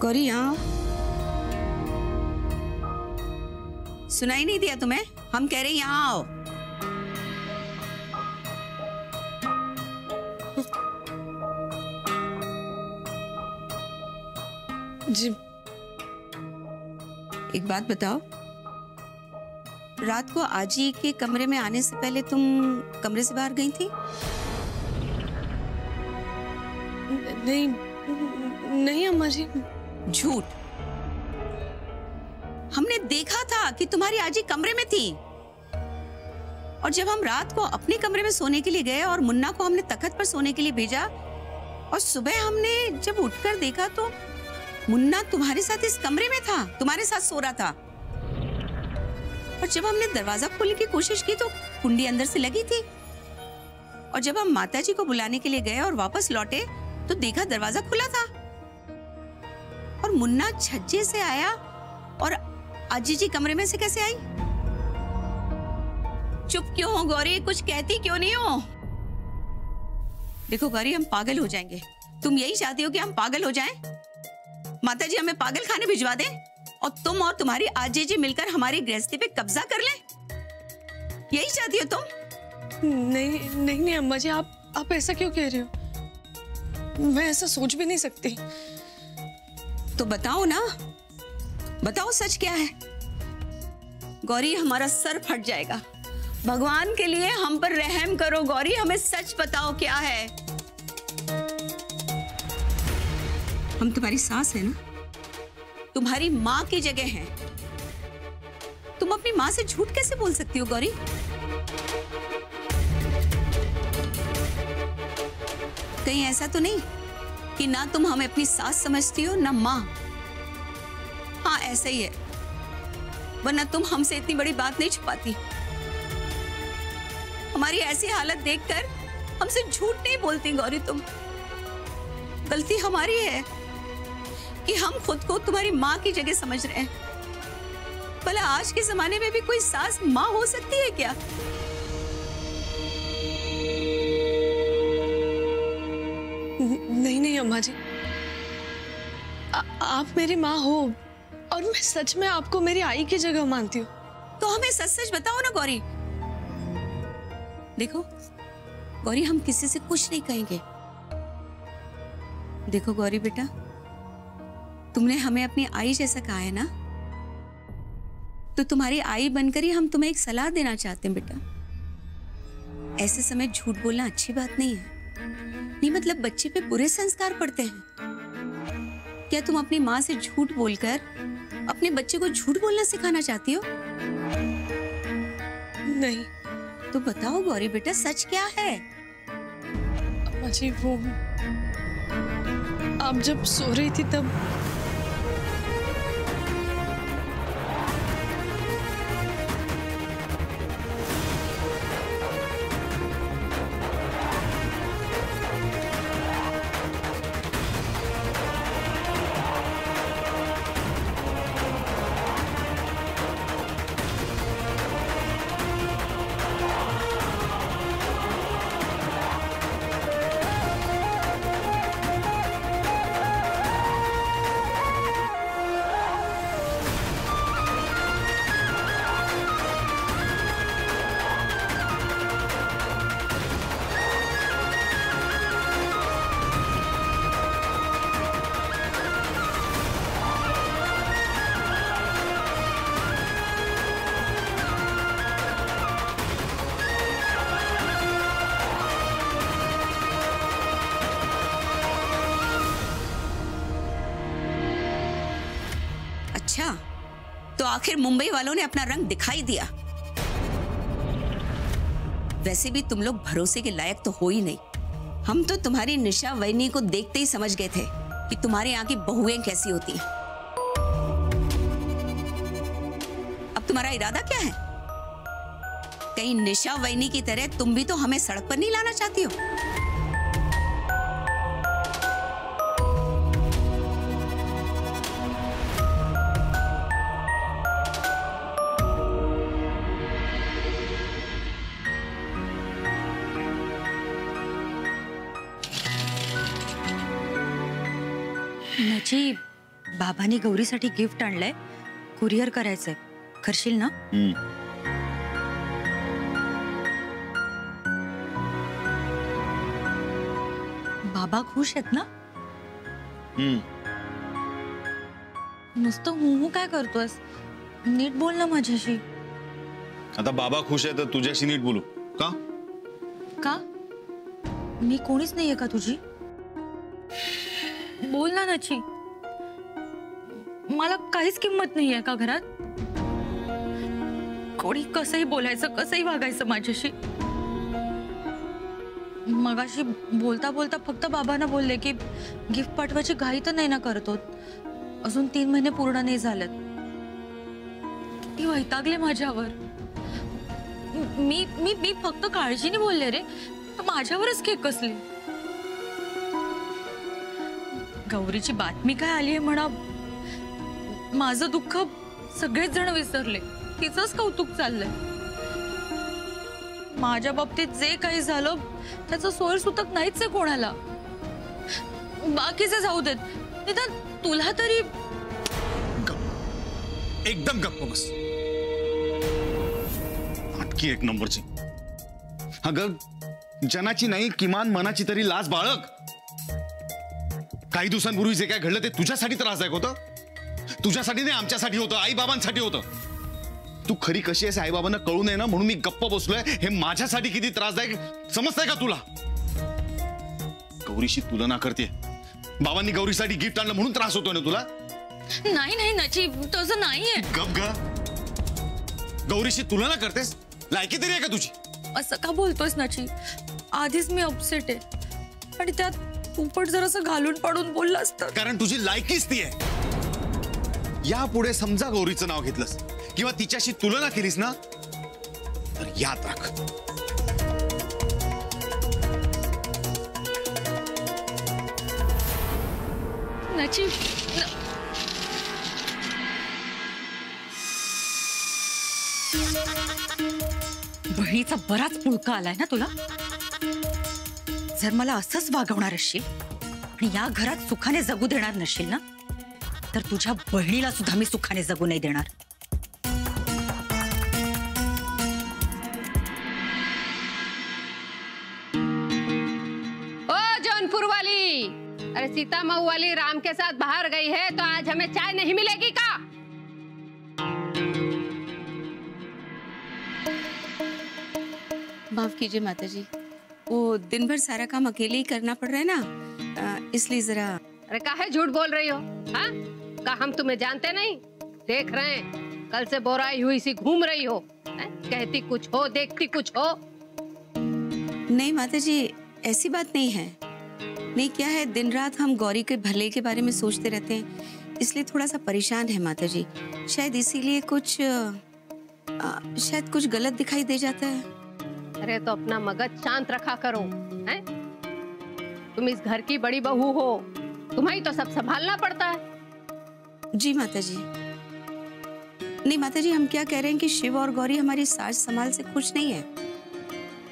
गौरी यहाँ सुनाई नहीं दिया तुम्हें? हम कह रहे हैं यहाँ आओ। जी एक बात बताओ, रात को आजी के कमरे में आने से पहले तुम कमरे से बाहर गई थी? नहीं नहीं अम्मा जी। झूठ, हमने देखा था कि तुम्हारी आजी कमरे में थी, और जब हम रात को अपने कमरे में सोने के लिए गए और मुन्ना को हमने तखत पर सोने के लिए भेजा और सुबह हमने जब उठकर देखा तो मुन्ना तुम्हारे साथ इस कमरे में था, तुम्हारे साथ सो रहा था, और जब हमने दरवाजा खोलने की कोशिश की तो कुंडी अंदर से लगी थी, और जब हम माताजी को बुलाने के लिए गए और वापस लौटे तो देखा दरवाजा खुला था और मुन्ना छज्जे से आया। और आजी जी कमरे में से कैसे आई? चुप क्यों हो गौरी, कुछ कहती क्यों नहीं हो? देखो गौरी, हम पागल हो जाएंगे। तुम यही चाहती हो कि हम पागल हो जाएं? माता जी हमें पागल खाने भिजवा दे और तुम और तुम्हारी आजी जी मिलकर हमारी गृहस्थी पे कब्जा कर ले, यही चाहती हो तुम? नहीं नहीं नहीं अम्मा जी, आप ऐसा क्यों कह रहे हो? मैं ऐसा सोच भी नहीं सकती। तो बताओ ना, बताओ सच क्या है। गौरी हमारा सर फट जाएगा, भगवान के लिए हम पर रहम करो गौरी, हमें सच बताओ क्या है। हम तुम्हारी सास है ना, तुम्हारी माँ की जगह है, तुम अपनी माँ से झूठ कैसे बोल सकती हो गौरी? कहीं ऐसा तो नहीं कि ना तुम हमें अपनी सास समझती हो ना माँ? हाँ ऐसा ही है, वरना तुम हमसे इतनी बड़ी बात नहीं छुपाती। हमारी ऐसी हालत देखकर हमसे झूठ नहीं बोलती गौरी तुम। गलती हमारी है कि हम खुद को तुम्हारी माँ की जगह समझ रहे हैं। भला आज के जमाने में भी कोई सास माँ हो सकती है क्या? नहीं नहीं अम्मा जी, आप मेरी माँ हो और मैं सच में आपको मेरी आई की जगह मानती हूँ। तो हमें सच सच बताओ ना गौरी। देखो गौरी, हम किसी से कुछ नहीं कहेंगे। देखो गौरी बेटा, तुमने हमें अपनी आई जैसा कहा है ना, तो तुम्हारी आई बनकर ही हम तुम्हें एक सलाह देना चाहते हैं बेटा। ऐसे समय झूठ बोलना अच्छी बात नहीं है। नहीं मतलब बच्चे पे बुरे संस्कार पड़ते हैं। क्या तुम अपनी माँ से झूठ बोलकर अपने बच्चे को झूठ बोलना सिखाना चाहती हो? नहीं। तो बताओ गौरी बेटा, सच क्या है? अम्मा जी वो आप जब सो रही थी तब आखिर मुंबई वालों ने अपना रंग दिखाई दिया। वैसे भी तुम लोग भरोसे के लायक तो हो ही नहीं। हम तो तुम्हारी निशा वैनी को देखते ही समझ गए थे कि तुम्हारे यहाँ की बहुएं कैसी होती हैं। अब तुम्हारा इरादा क्या है? कहीं निशा वैनी की तरह तुम भी तो हमें सड़क पर नहीं लाना चाहती हो? बाबांनी गौरीसाठी गिफ्ट आणलंय, कुरिअर करायचंय, करशील ना? बाबा खुश आहेत ना? नुसतं हूं हूं काय करतोस? नीट बोल ना माझ्याशी। आता बाबा खुश आहे तर तुझ्याशी नीट बोलू का? का मी कोणीच नाहीये का तुझी? बोल ना नची, मला काहीच किंमत नाहीये का घरात? कोणी कसंही बोलायचं, कसंही वागायचं माझ्याशी। मगाशी बोलता बोलता फक्त बाबांना बोलले की गिफ्ट पाठवायची घाई तर नाही ना करतो, अजून 3 महिने पूर्ण नाही झालेत। किती वैतागले माझ्यावर। मी मी मी फक्त काळजीने बोलले रे, माझ्यावरच केक कसली। गौरीची बातमी काय आली आहे म्हणा, माझं दुःख सगळेच जण विसरले, तिचंच कौतुक चाललंय। माझ्या बाबतीत जे काही झालं त्याचं सोल सुतक नाहीच आहे कोणाला। बाकीचे जाऊ देत, निदान तुला तरी। गप, एकदम गप्प बस। नाटकी एक नंबरची। अगं जनाची नाही किमान मनाची तरी लाज बाळग। काही दिवसांपूर्वी जे काय घडलं ते तुझ्यासाठी त्रासदायक होतं, तुझ्यासाठी नाही आमच्यासाठी होतं, आई बाबांसाठी होतं। तू खरी कशी आहेस आई बाबांना कळू नये ना म्हणून मी गप्प बसलोय, हे माझ्यासाठी किती त्रासदायक समजतंय का तुला? गौरीशी तुलना करते, बाबांनी गौरीसाठी गिफ्ट आणलं म्हणून त्रास होतोय ना तुला? नाही नाही नची, तसं नाहीये। गप ग, गौरीशी तुलना करतेस? लायकी तरी आहे का तुझी? असं का बोलतोस नची? आधीच मी अपसेट आहे आणि त्यात उपट जरासं घालून पाडून बोललास तर? कारण तुझी लायकीच ती आहे। यापुढे समजा गौरीचं नाव घेतलंस किंवा तिच्याशी तुलना केलीस ना तर याद राख, नची बहिणीचा बराच पुळका आलाय ना तुला। जर मला असंच वागवणार असशील आणि या घरात सुखाने जगू देणार नसशील ना तर तुझ्या बहिणीला सुद्धा मी सुखाने जगू नाही देणार। ओ जौनपुर वाली, अरे सीता मऊ वाली राम के साथ बाहर गई है तो आज हमें चाय नहीं मिलेगी का? माफ कीजिए माताजी, वो दिन भर सारा काम अकेले ही करना पड़ रहा है ना, इसलिए जरा। अरे काहे झूठ बोल रही हो? हाँ, का हम तुम्हें जानते नहीं? देख रहे हैं कल से बोराई हुई सी घूम रही हो, कहती कुछ हो देखती कुछ हो। नहीं माता जी, ऐसी बात नहीं है। नहीं क्या है, दिन रात हम गौरी के भले के बारे में सोचते रहते हैं, इसलिए थोड़ा सा परेशान है माता जी। शायद इसीलिए कुछ शायद कुछ गलत दिखाई दे जाता है। अरे तो अपना मगज शांत रखा करो, हैं? तुम इस घर की बड़ी बहू हो, तुम्हें तो सब संभालना पड़ता है। जी माताजी। नहीं माताजी, हम क्या कह रहे हैं कि शिव और गौरी हमारी सास संभाल से खुश नहीं है।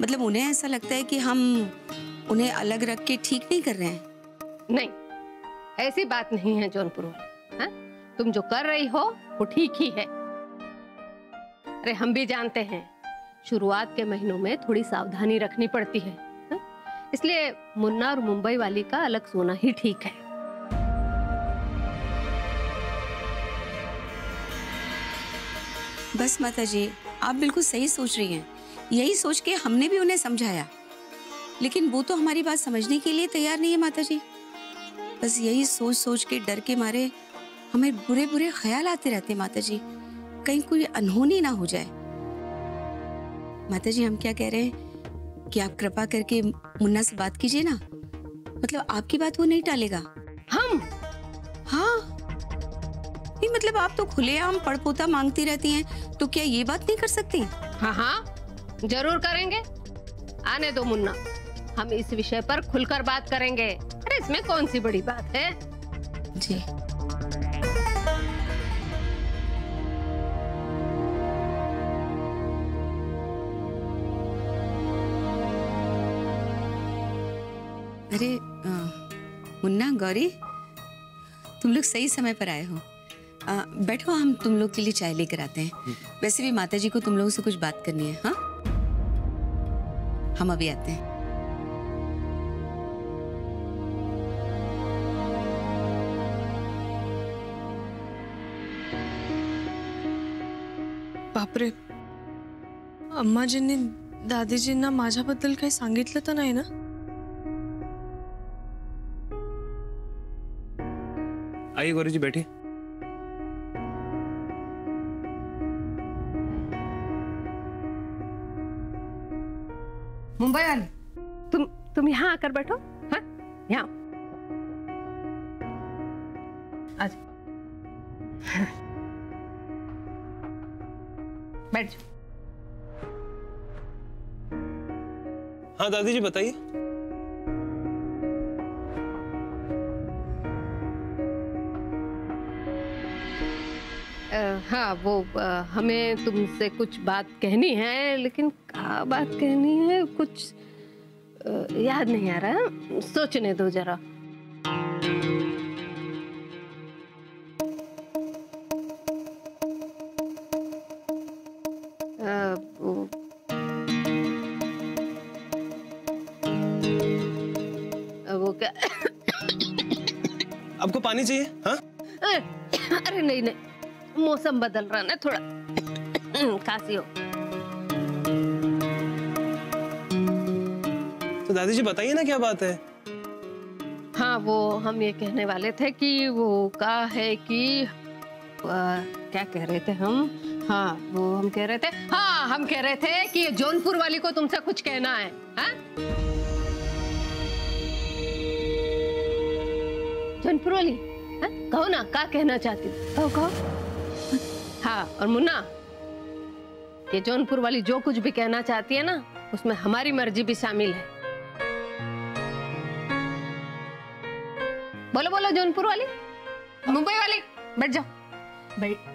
मतलब उन्हें ऐसा लगता है कि हम उन्हें अलग रख के ठीक नहीं कर रहे हैं। नहीं, ऐसी बात नहीं है जौनपुर वाले, तुम जो कर रही हो वो ठीक ही है। अरे हम भी जानते हैं शुरुआत के महीनों में थोड़ी सावधानी रखनी पड़ती है, इसलिए मुन्ना और मुंबई वाली का अलग सोना ही ठीक है। बस माताजी, आप बिल्कुल सही सोच रही हैं। यही सोच के हमने भी उन्हें समझाया, लेकिन वो तो हमारी बात समझने के लिए तैयार नहीं है माताजी। बस यही सोच सोच के डर के मारे हमें बुरे बुरे ख्याल आते रहते माताजी, कहीं कोई अनहोनी ना हो जाए। माताजी हम क्या कह रहे हैं कि आप कृपा करके मुन्ना से बात कीजिए ना, मतलब आपकी बात वो नहीं टालेगा। हम? हाँ नहीं, मतलब आप तो खुलेआम पड़पोता मांगती रहती हैं, तो क्या ये बात नहीं कर सकती? हाँ हाँ जरूर करेंगे, आने दो मुन्ना, हम इस विषय पर खुलकर बात करेंगे। अरे इसमें कौन सी बड़ी बात है। जी अरे मुन्ना, गौरी तुम लोग सही समय पर आए हो। बैठो, हम तुम लोग के लिए चाय लेकर आते हैं। वैसे भी माता जी को तुम लोगों से कुछ बात करनी है। हाँ, हम अभी आते हैं। बापरे, अम्माजींनी दादीजींना माझ्याबद्दल काही सांगितलं तर नाही ना? आइए गौरी जी, बैठिए। मुंबई वाले, तुम यहाँ आकर बैठो। हाँ, यहाँ आज बैठ जाओ। हाँ दादी जी, बताइए। हाँ, वो हमें तुमसे कुछ बात कहनी है, लेकिन क्या बात कहनी है कुछ याद नहीं आ रहा। सोचने दो जरा। वो क्या आपको पानी चाहिए? हाँ? अरे नहीं नहीं, मौसम बदल रहा ना, थोड़ा खांसी हो। तो दादी जी बताइए ना, क्या बात है? हाँ, वो हम ये कहने वाले थे कि वो का है कि क्या कह रहे थे हम? हाँ, वो हम कह रहे थे, हाँ हम कह रहे थे कि जौनपुर वाली को तुमसे कुछ कहना है। हाँ? जौनपुर वाली, हाँ? कहो ना, क्या कहना चाहती? कहो कहो। हाँ, और मुन्ना, ये जौनपुर वाली जो कुछ भी कहना चाहती है ना, उसमें हमारी मर्जी भी शामिल है। बोलो बोलो जौनपुर वाली, मुंबई वाली, बैठ जाओ।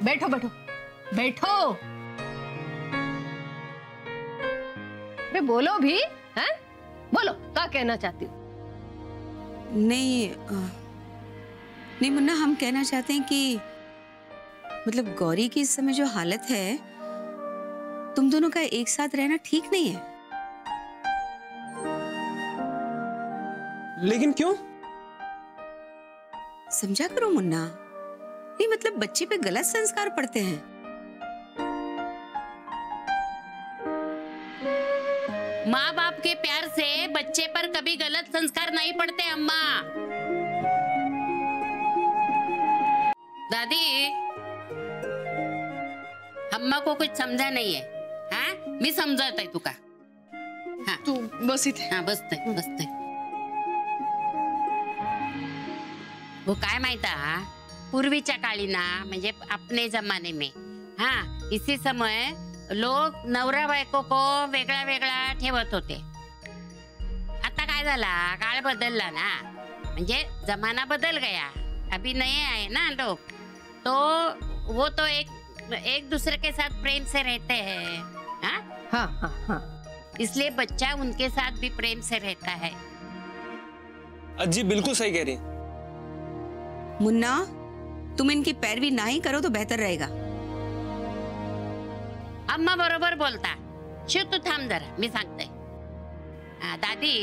बैठो बैठो बैठो। अरे बोलो भी, हैं? बोलो, क्या कहना चाहती हो? नहीं मुन्ना, हम कहना चाहते हैं कि मतलब गौरी की इस समय जो हालत है, तुम दोनों का एक साथ रहना ठीक नहीं है। लेकिन क्यों? समझा करो मुन्ना। नहीं मतलब बच्चे पे गलत संस्कार पड़ते हैं। माँ बाप के प्यार से बच्चे पर कभी गलत संस्कार नहीं पड़ते अम्मा। दादी, अम्मा को कुछ समझा नहीं है। हाँ, मी समझाता है तुका। हाँ, तू बस इथे। हाँ, बसते वो काय माहिती हा, पूर्वीच्या काळी ना, म्हणजे अपने जमाने में, हाँ, इसी समय लोग नवरा बायको को वेगळा वेगळा ठेवत होते। आता काय झाला, काळ बदलला ना, म्हणजे जमाना बदल गया। अभी नए आए ना लोग, तो वो तो एक दूसरे के साथ प्रेम से रहते हैं। हाँ हाँ हाँ हाँ, इसलिए बच्चा उनके साथ भी प्रेम से रहता है। अजी बिल्कुल सही कह रही। मुन्ना, तुम इनकी पैरवी ना ही करो तो बेहतर रहेगा। अम्मा बरोबर बोलता। शिव तू थाम जरा, मी सांगते। दादी,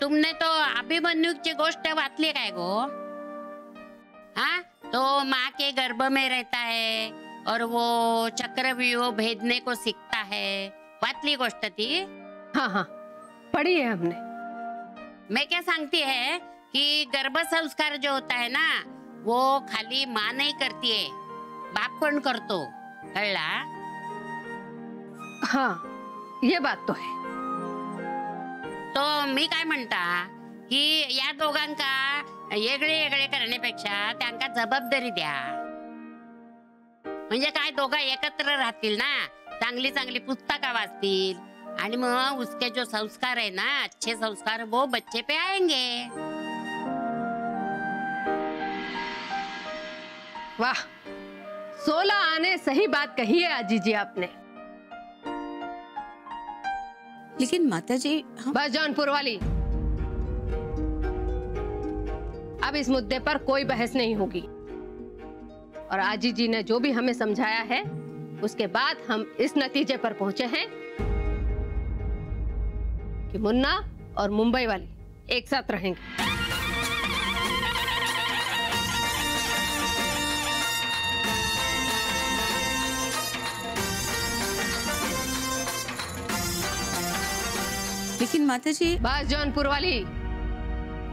तुमने तो अभिमन्यूची गोष्ट वाचली काय गो? हाँ, तो माँ के गर्भ में रहता है और वो चक्रव्यूह भेदने को सीखता है। वातली गोष्ट थी। हाँ हाँ, पढ़ी है हमने। मैं क्या सांगती है कि गर्भ संस्कार जो होता है ना, वो खाली माँ नहीं करती है, बाप पण करतो। हल्ला। हाँ, ये बात तो है। तो मी काय म्हणता कि या दोघांका येगळे येगळे करण्यापेक्षा त्यांना जबाबदारी द्या, म्हणजे काय दोघा एकत्र राहतील ना, चांगली चांगली पुस्तक वाचतील, आणि मग उसके जो संस्कार है ना, अच्छे संस्कार वो बच्चे पे आएंगे। वाह, 16 आने सही बात कही है आजी जी आपने। लेकिन माता जी, बस जौनपुर वाली, अब इस मुद्दे पर कोई बहस नहीं होगी। और आजी जी ने जो भी हमें समझाया है उसके बाद हम इस नतीजे पर पहुंचे हैं कि मुन्ना और मुंबई वाले एक साथ रहेंगे। लेकिन माता जी, बस जौनपुर वाली,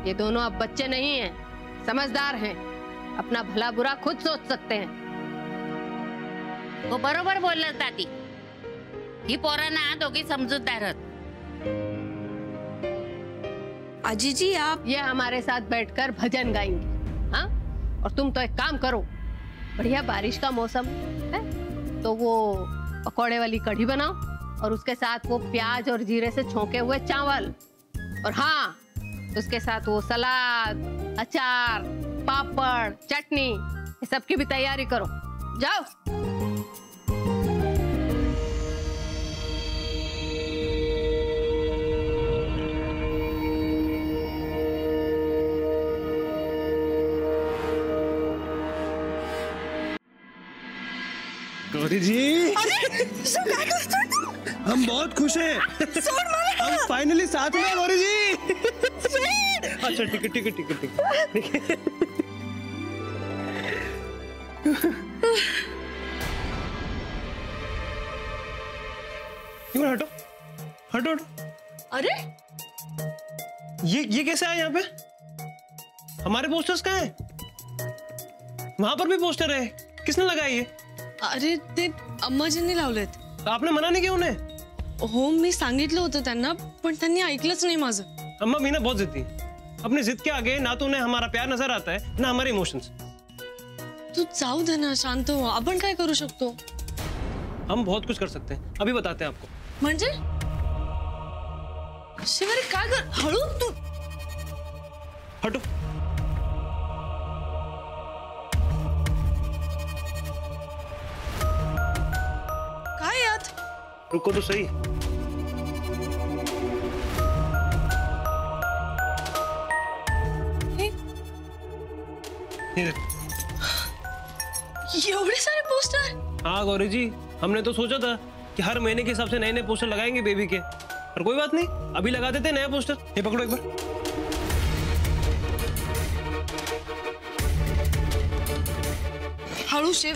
ये दोनों अब बच्चे नहीं हैं, समझदार हैं, अपना भला बुरा खुद सोच सकते हैं। वो बरोबर बोललास दादी, ही पोरांना दोघी समजूतदार आहेत। आजी जी, आप ये हमारे साथ बैठकर भजन गाएंगी, हाँ? और तुम तो एक काम करो, बढ़िया बारिश का मौसम है तो वो पकौड़े वाली कढ़ी बनाओ और उसके साथ वो प्याज और जीरे से छोंके हुए चावल, और हाँ उसके साथ वो सलाद, अचार, पापड़, चटनी, ये सब की भी तैयारी करो। जाओ। गौरी जी, हम बहुत खुश हैं। हम फाइनली साथ में, गौरी जी। अच्छा ठीक है। क्यों हटो। अरे ये कैसे आया यहाँ पे? हमारे पोस्टर्स कहाँ हैं? वहां पर भी पोस्टर है, किसने लगाई ये? अरे ते अम्माजींनी लावलेत। आपने मना नहीं किया उन्हें? हो, मी सांगितलं होतं त्यांना, पण त्यांनी ऐकलंच नाही माझं। अम्मा मीना बहुत जिद्दी है, अपनी जिद के आगे ना तो उन्हें हमारा प्यार नजर आता है ना हमारे इमोशंस। तू जाऊ दे ना, शांत हो। अपन क्या करू शकतो? हम बहुत कुछ कर सकते हैं, अभी बताते हैं आपको। म्हणजे शिवरे काय कर, हळू तू हटो। काय यात? रुको तो सही। ये सारे पोस्टर? हाँ गौरी जी, हमने तो सोचा था कि हर महीने के हिसाब से नए नए पोस्टर लगाएंगे बेबी के, पर कोई बात नहीं, अभी लगा देते नया पोस्टर। ये पकड़ो एक बार। हळू शिव।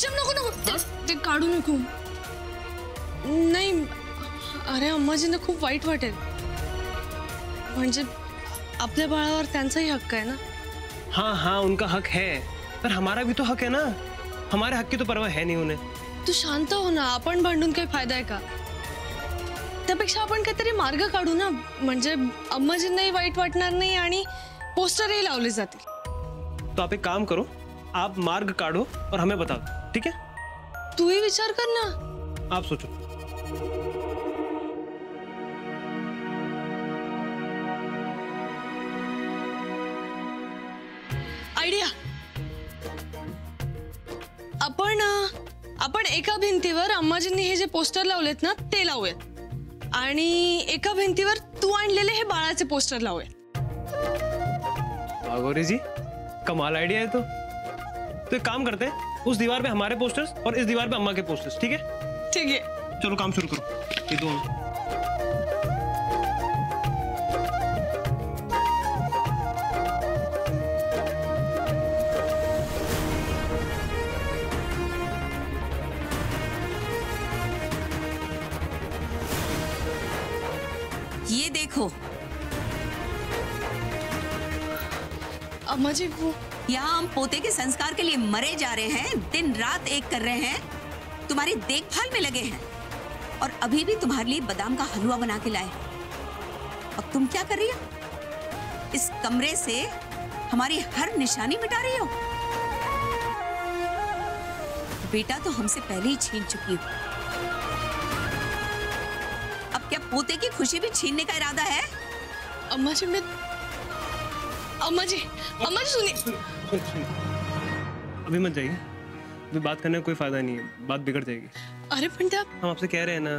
शिव नको ते काढू नको। नाही, अरे अम्माजींना खूप वाईट वाटेल। म्हणजे अपने बाळावर त्यांचा ही हक्क है ना? हाँ, उनका हक है, पर हमारा भी तो हक है ना। हमारे हक की तो परवाह है नहीं उन्हें। तू शांत हो ना, आपण भांडून काही फायदा आहे का? त्यापेक्षा आपण काहीतरी मार्ग काढू ना, म्हणजे अम्माजींनाही वाईट वाटणार नाही आणि पोस्टरही लावले जातील। तो आप एक काम करो, आप मार्ग काढो और हमें बताओ, ठीक है? तू ही विचार कर ना, आप सोचो। आयडिया, आपण एका भिंतीवर अम्माजींनी हे जे पोस्टर लावलेत ना ते लावूयात, आणि एका भिंतीवर तू आणलेले हे बाळाचे पोस्टर लावूयात। गौरी जी, कमाल आइडिया है। तो एक काम करते हैं, उस दीवार पे हमारे पोस्टर्स और इस दीवार पे अम्मा के पोस्टर्स, ठीक है? ठीक है, चलो काम शुरू करो। ये दोनों अम्मा जी, वो यहाँ हम पोते के संस्कार के लिए मरे जा रहे हैं, दिन रात एक कर रहे हैं, तुम्हारी देखभाल में लगे हैं, और अभी भी तुम्हारे लिए बादाम का हलवा बना के लाए। अब तुम क्या कर रही हो? इस कमरे से हमारी हर निशानी मिटा रही हो। बेटा तो हमसे पहले ही छीन चुकी हो, अब क्या पोते की खुशी भी छीनने का इरादा है? अम्मा जी, अम्मा जी सुनिए, अभी मत जाइए, अभी बात करने का कोई फायदा नहीं है, बात बिगड़ जाएगी। अरे पंडित, हम आपसे कह रहे हैं ना,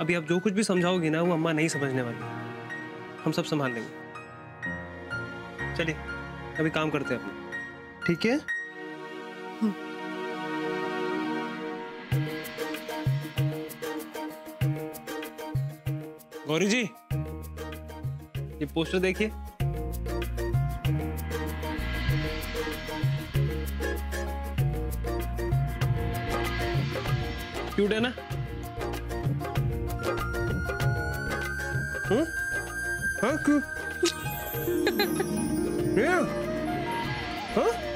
अभी आप जो कुछ भी समझाओगी ना वो अम्मा नहीं समझने वाली, हम सब संभाल लेंगे। चलिए अभी काम करते हैं अपना, ठीक है? गौरी जी ये पोस्टर देखिए। क्यूट है ना? हम्म? हाँ क्यूट। हाँ?